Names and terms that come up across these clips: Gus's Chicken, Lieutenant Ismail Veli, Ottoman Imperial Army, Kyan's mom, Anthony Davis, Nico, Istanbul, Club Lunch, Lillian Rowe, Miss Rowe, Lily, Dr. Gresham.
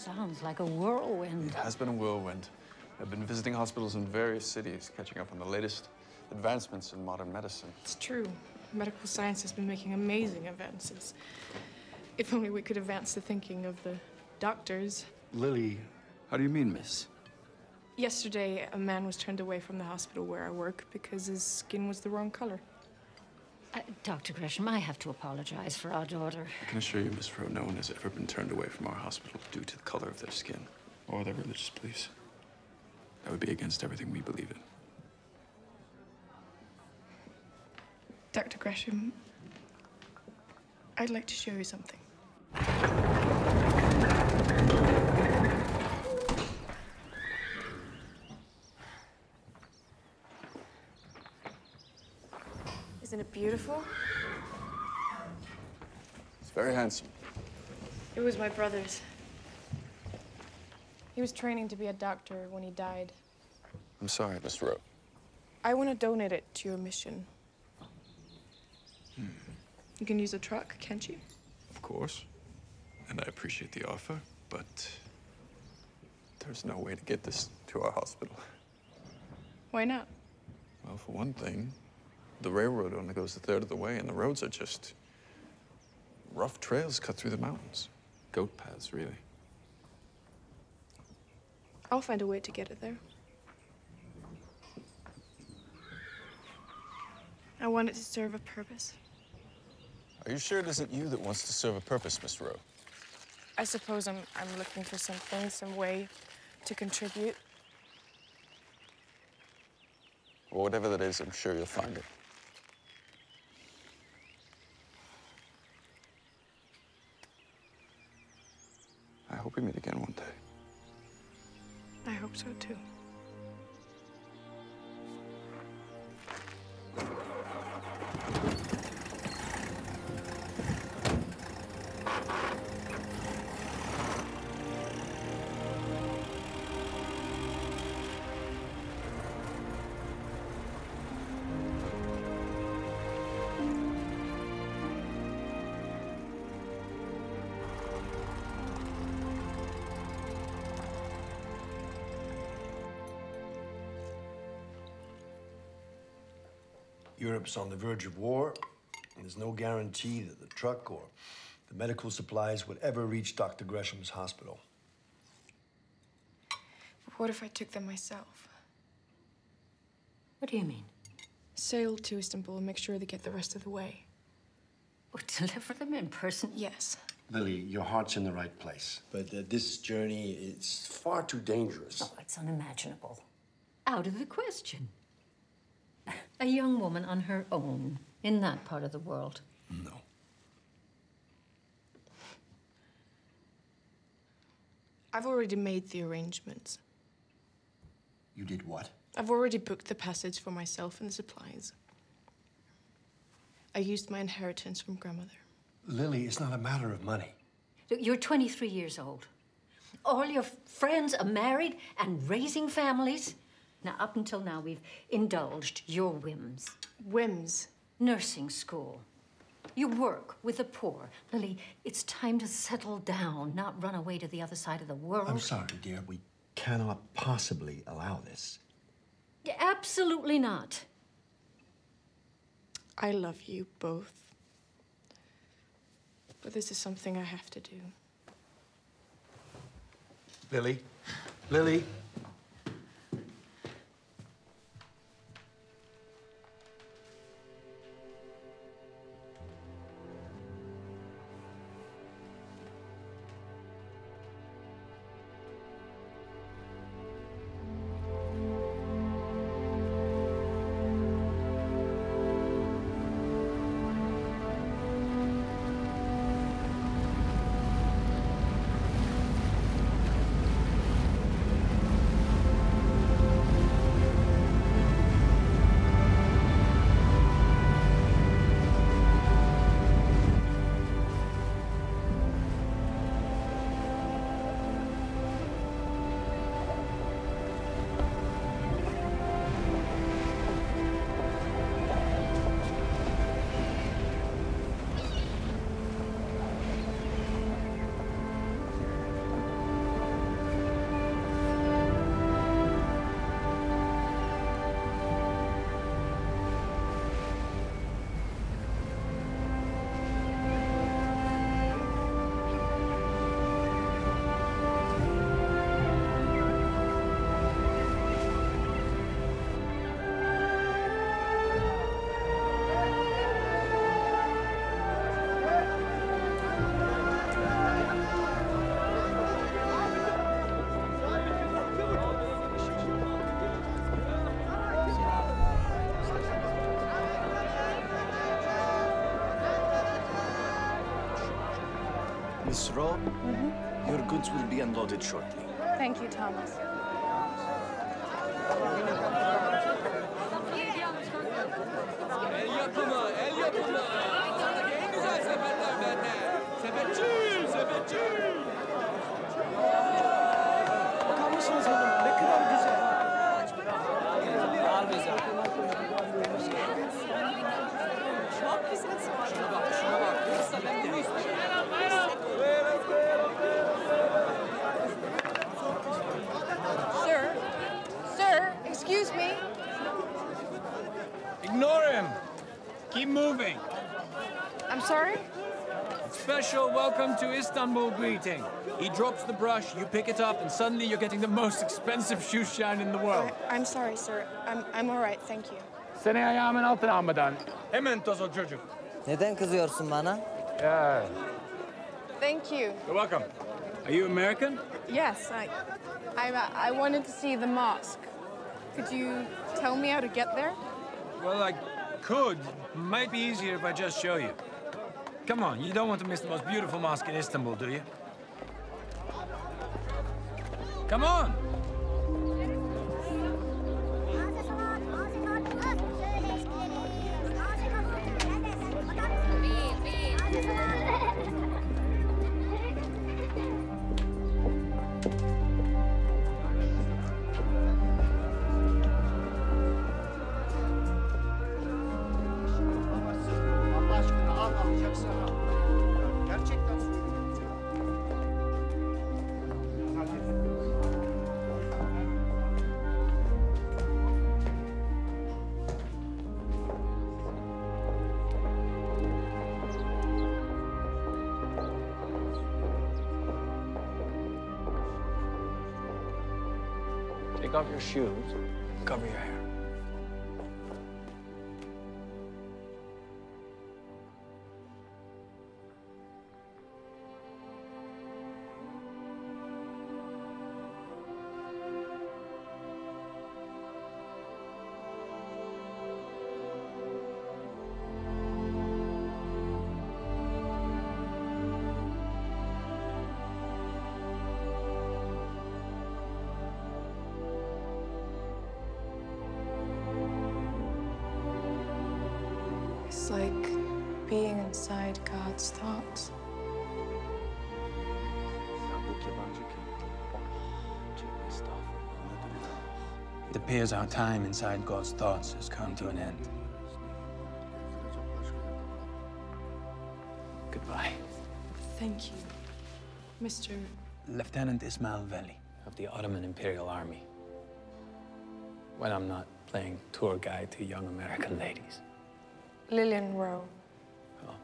Sounds like a whirlwind. It has been a whirlwind. I've been visiting hospitals in various cities, catching up on the latest advancements in modern medicine. It's true. Medical science has been making amazing advances. If only we could advance the thinking of the doctors. Lily, how do you mean, miss? Yesterday, a man was turned away from the hospital where I work because his skin was the wrong color. Dr. Gresham, I have to apologize for our daughter. I can assure you, Ms. Rowe, no one has ever been turned away from our hospital due to the color of their skin or their religious beliefs. That would be against everything we believe in. Dr. Gresham, I'd like to show you something. Isn't it beautiful? It's very handsome. It was my brother's. He was training to be a doctor when he died. I'm sorry, Miss Rowe. I want to donate it to your mission. You can use a truck, can't you? Of course. And I appreciate the offer, but there's no way to get this to our hospital. Why not? Well, for one thing, the railroad only goes a third of the way, and the roads are just rough trails cut through the mountains. Goat paths, really. I'll find a way to get it there. I want it to serve a purpose. Are you sure it isn't you that wants to serve a purpose, Miss Rowe? I suppose I'm looking for something, some way to contribute. Well, whatever that is, I'm sure you'll find it. I hope we meet again one day. I hope so, too. Europe's on the verge of war, and there's no guarantee that the truck or the medical supplies would ever reach Dr. Gresham's hospital. But what if I took them myself? What do you mean? Sail to Istanbul and make sure they get the rest of the way. Or deliver them in person? Yes. Lily, your heart's in the right place, but this journey is far too dangerous. Oh, it's unimaginable. Out of the question. A young woman on her own in that part of the world. No. I've already made the arrangements. You did what? I've already booked the passage for myself and the supplies. I used my inheritance from grandmother. Lily, it's not a matter of money. Look, you're 23 years old. All your friends are married and raising families. Now, up until now, we've indulged your whims. Whims? Nursing school. You work with the poor. Lily, it's time to settle down, not run away to the other side of the world. I'm sorry, dear. We cannot possibly allow this. Yeah, absolutely not. I love you both. But this is something I have to do. Lily? Lily? Miss Rowe, your goods will be unloaded shortly. Thank you, Thomas. Sir, sir, excuse me. Ignore him. Keep moving. I'm sorry? Special welcome to Istanbul greeting. He drops the brush, you pick it up, and suddenly you're getting the most expensive shoe shine in the world. I'm sorry, sir. I'm all right, thank you. Seni ayağımın altına almadan. Hemen toz o çocuk. Neden kızıyorsun bana? Yeah. Thank you. You're welcome. Are you American? Yes, I wanted to see the mosque. Could you tell me how to get there? Well, I could. Might be easier if I just show you. Come on, you don't want to miss the most beautiful mosque in Istanbul, do you? Come on! Take off your shoes, cover your hair. It's like being inside God's thoughts. It appears our time inside God's thoughts has come to an end. Goodbye. Thank you, Mr. Lieutenant Ismail Veli of the Ottoman Imperial Army. When I'm not playing tour guide to young American ladies. Lillian Rowe. Oh.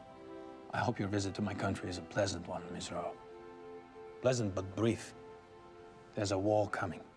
I hope your visit to my country is a pleasant one, Ms. Rowe. Pleasant but brief. There's a war coming.